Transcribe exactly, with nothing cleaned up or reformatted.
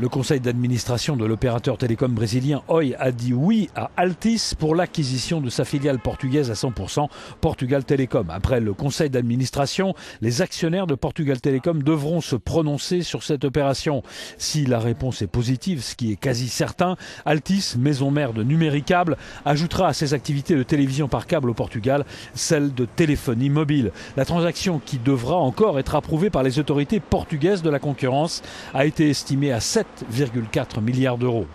Le conseil d'administration de l'opérateur télécom brésilien Oi a dit oui à Altice pour l'acquisition de sa filiale portugaise à cent pour cent, Portugal Telecom. Après le conseil d'administration, les actionnaires de Portugal Telecom devront se prononcer sur cette opération. Si la réponse est positive, ce qui est quasi certain, Altice, maison mère de Numéricable, ajoutera à ses activités de télévision par câble au Portugal celle de téléphonie mobile. La transaction, qui devra encore être approuvée par les autorités portugaises de la concurrence, a été estimée à sept virgule quatre milliards d'euros.